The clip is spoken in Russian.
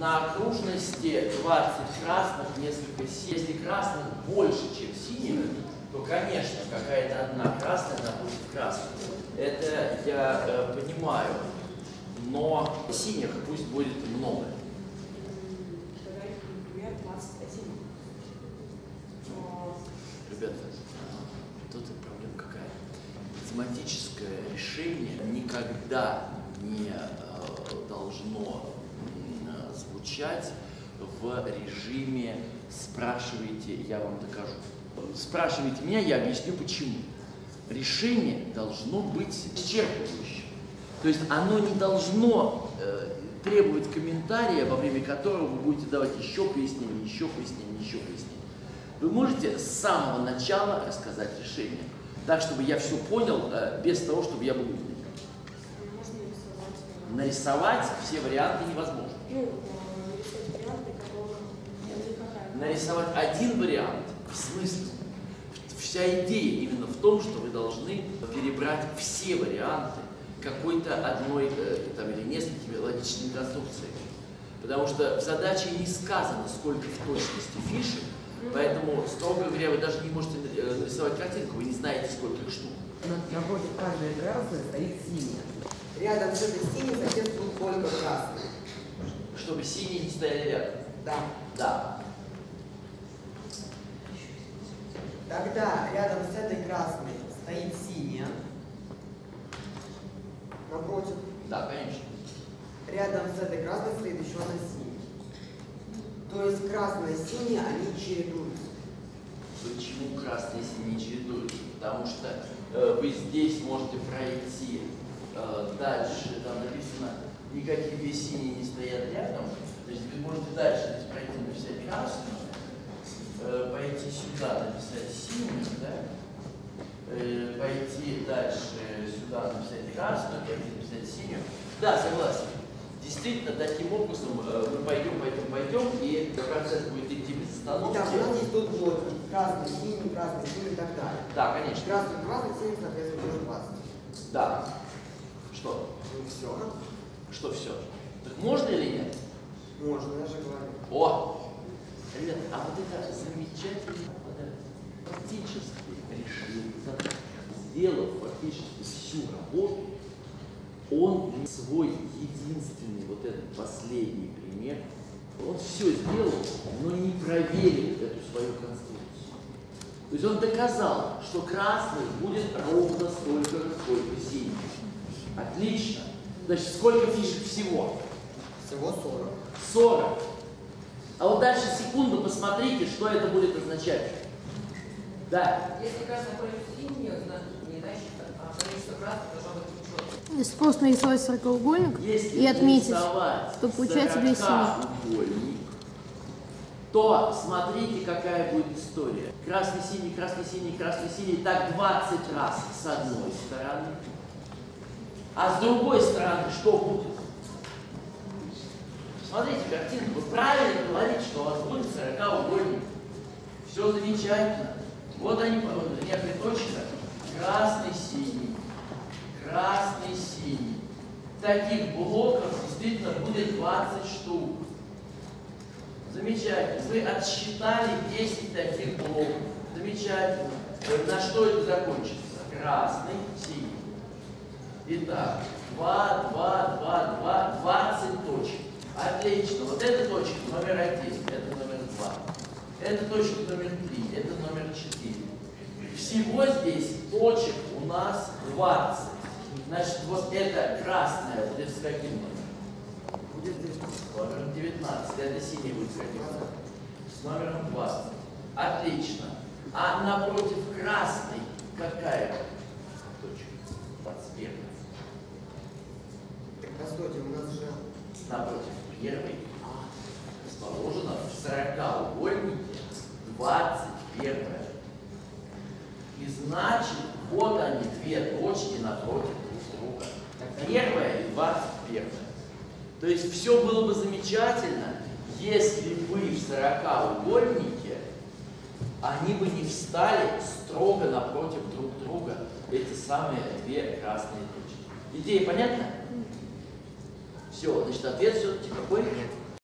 на окружности 20 красных, несколько синих. Если красных больше, чем синих, то, конечно, какая-то одна красная находит красную. Это я понимаю, но синих пусть будет много. Например, 21. Ребята, тут проблема какая? Математическое решение никогда не должно звучать в режиме «спрашивайте, я вам докажу». Спрашивайте меня, я объясню почему. Решение должно быть исчерпывающим. То есть оно не должно требовать комментария, во время которого вы будете давать еще пояснение, еще пояснение, еще пояснение. Вы можете с самого начала рассказать решение, так, чтобы я все понял, без того, чтобы я был умный. Нарисовать все варианты невозможно. Нарисовать один вариант, в смысле, вся идея именно в том, что вы должны перебрать все варианты какой-то одной там, или несколькими логичными конструкциями. Потому что в задаче не сказано, сколько в точности фишек, поэтому, строго говоря, вы даже не можете нарисовать картинку, вы не знаете, сколько их штук. Напротив каждой красной стоит синяя. Рядом с этой синей совсем только красный. Чтобы синие не стояли рядом? Да. Да. Тогда рядом с этой красной стоит синяя. Напротив? Да, конечно. Рядом с этой красной стоит еще одна синяя. То есть красная и синяя, они чередуются. Почему красная и синяя чередуются? Потому что вы здесь можете пройти дальше, там написано, никакие две синие не стоят рядом. То есть вы можете дальше здесь пройти, написать красную, пойти сюда, написать синюю, да? Пойти дальше сюда, написать красную, пойти написать синюю. Да, согласен. Действительно, таким образом мы пойдем, и процесс будет идти без остановки. Итак, у нас есть тут вот красный, синий и так далее. Да, конечно. Красный 20, синий, соответственно, тоже 20. Да. Что? Ну, все. Что все? Так можно или нет? Можно, я же говорю. О! Ребята, а вот это замечательное фактическое решение. Сделав фактически всю работу, он свой единственный, вот этот последний пример, он все сделал, но не проверил эту свою конструкцию. То есть он доказал, что красный будет ровно столько, сколько синий. Отлично. Значит, сколько фишек всего? Всего 40. 40. А вот дальше секунду посмотрите, что это будет означать. Да. Если красный против синего, значит, не значит, а количество красного должно быть. Если просто нарисовать 40-угольник и отметить, то получается 2 синих. То смотрите, какая будет история. Красный-синий, красный-синий, красный-синий. Так 20 раз с одной стороны. А с другой стороны что будет? Смотрите картинку. Вы правильно говорите, что у вас будет 40-угольник. Все замечательно. Вот они, некая точка. Красный-синий. Красный-синий. Таких блоков действительно будет 20 штук. Замечательно. Вы отсчитали 10 таких блоков. Замечательно. На что это закончится? Красный-синий. Итак, 2, 2, 2, 2, 20 точек. Отлично. Вот эта точка номер 1, это номер 2. Это точка номер 3, это номер 4. Всего здесь точек у нас 20. Значит, вот это красное будет с каким номером? Будет с номером 19. Это синий будет с каким номером? С номером 20. Отлично. А напротив красной какая точка? 21. Так, постойте, у нас же... Напротив первой расположено в 40-угольнике 21. И значит, вот они, две точки напротив. Первое и 21. То есть все было бы замечательно, если бы в 40-угольнике они бы не встали строго напротив друг друга эти самые две красные точки. Идея понятна? Все, значит, ответ все-таки какой?